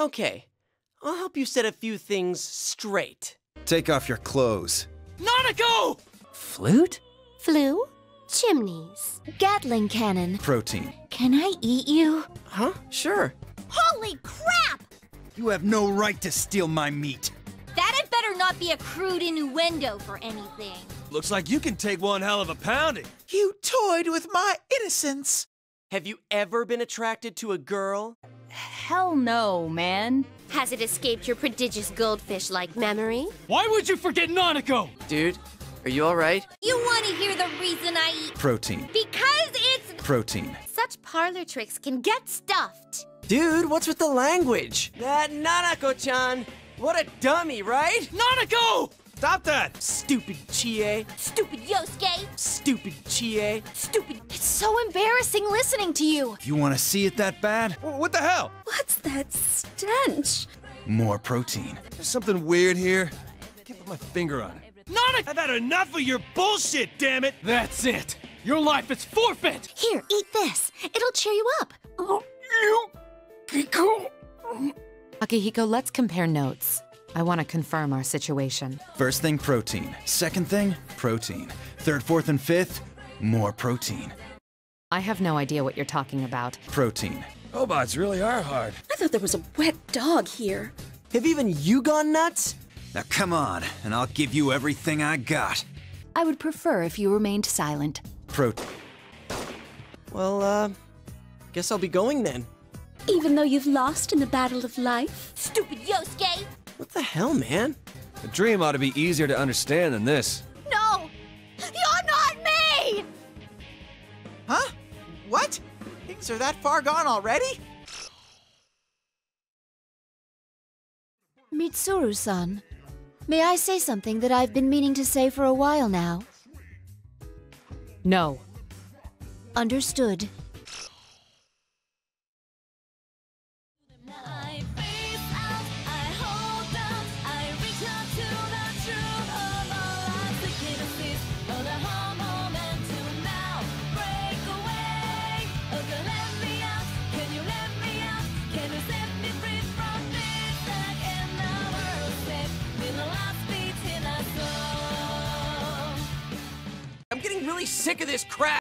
Okay, I'll help you set a few things straight. Take off your clothes. Nanako! Flute? Flu? Chimneys. Gatling cannon. Protein. Can I eat you? Huh? Sure. Holy crap! You have no right to steal my meat. That had better not be a crude innuendo for anything. Looks like you can take one hell of a pounding. You toyed with my innocence. Have you ever been attracted to a girl? Hell no, man. Has it escaped your prodigious goldfish-like memory? Why would you forget Nanako? Dude, are you all right? You want to hear the reason I eat... Protein. Because it's... Protein. Such parlor tricks can get stuffed. Dude, what's with the language? That Nanako-chan. What a dummy, right? Nanako! Stop that! Stupid Chie. Stupid Yosuke. Stupid Chie. Stupid... It's so embarrassing listening to you. You want to see it that bad? What the hell? What's that stench? More protein. There's something weird here. I can't put my finger on it. Nanako! I've had enough of your bullshit, damn it! That's it! Your life is forfeit! Here, eat this. It'll cheer you up. Akihiko, let's compare notes. I want to confirm our situation. First thing, protein. Second thing, protein. Third, fourth, and fifth, more protein. I have no idea what you're talking about. Protein. Robots really are hard. I thought there was a wet dog here. Have even you gone nuts? Now come on, and I'll give you everything I got. I would prefer if you remained silent. Protein. Well, guess I'll be going then. Even though you've lost in the battle of life? Stupid Yosuke! What the hell, man? A dream ought to be easier to understand than this. No! You're not me! Huh? What? Things are that far gone already? Mitsuru-san, may I say something that I've been meaning to say for a while now? No. Understood. Sick of this crap!